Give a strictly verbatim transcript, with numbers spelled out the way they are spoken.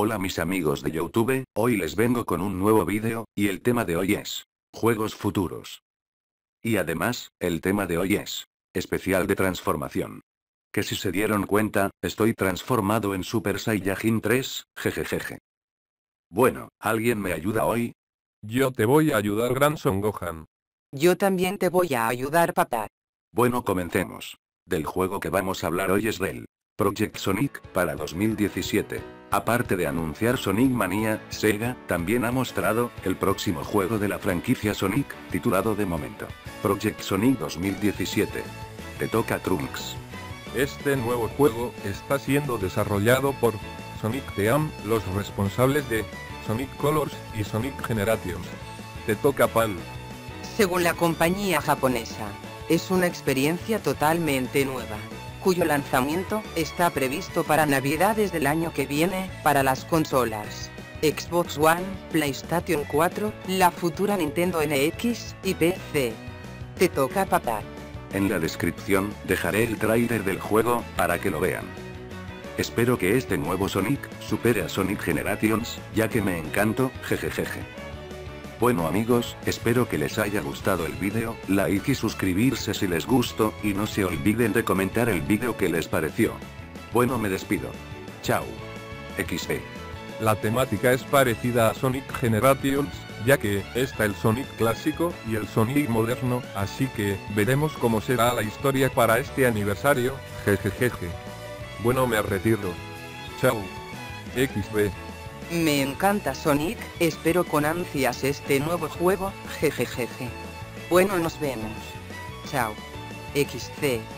Hola mis amigos de YouTube, hoy les vengo con un nuevo vídeo, y el tema de hoy es juegos futuros. Y además, el tema de hoy es especial de transformación. Que si se dieron cuenta, estoy transformado en Super Saiyajin tres, jejejeje. Bueno, ¿alguien me ayuda hoy? Yo te voy a ayudar, Gran Son Gohan. Yo también te voy a ayudar, papá. Bueno, comencemos. Del juego que vamos a hablar hoy es del Project Sonic, para dos mil diecisiete. Aparte de anunciar Sonic Mania, SEGA también ha mostrado el próximo juego de la franquicia Sonic, titulado de momento Project Sonic dos mil diecisiete. Te toca, Trunks. Este nuevo juego está siendo desarrollado por Sonic Team, los responsables de Sonic Colors y Sonic Generations. Te toca, Pan. Según la compañía japonesa, es una experiencia totalmente nueva, cuyo lanzamiento está previsto para navidades del año que viene, para las consolas Xbox One, PlayStation cuatro, la futura Nintendo N X, y P C. Te toca, papá. En la descripción dejaré el tráiler del juego, para que lo vean. Espero que este nuevo Sonic supere a Sonic Generations, ya que me encantó, jejejeje. Bueno amigos, espero que les haya gustado el vídeo, like y suscribirse si les gustó, y no se olviden de comentar el vídeo que les pareció. Bueno, me despido. Chao. equis pe. La temática es parecida a Sonic Generations, ya que está el Sonic clásico y el Sonic moderno, así que veremos cómo será la historia para este aniversario, jejejeje. Bueno, me retiro. Chao. equis pe. Me encanta Sonic, espero con ansias este nuevo juego, jejejeje. Bueno, nos vemos. Chao. equis ce.